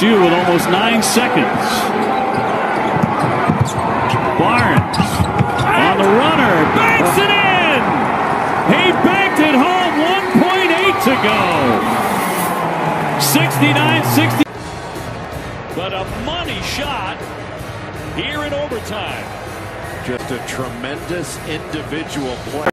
LSU with almost 9 seconds. Barnes on the runner, banks it in. He backed it home, 1.8 to go. 69-60. But a money shot here in overtime. Just a tremendous individual play.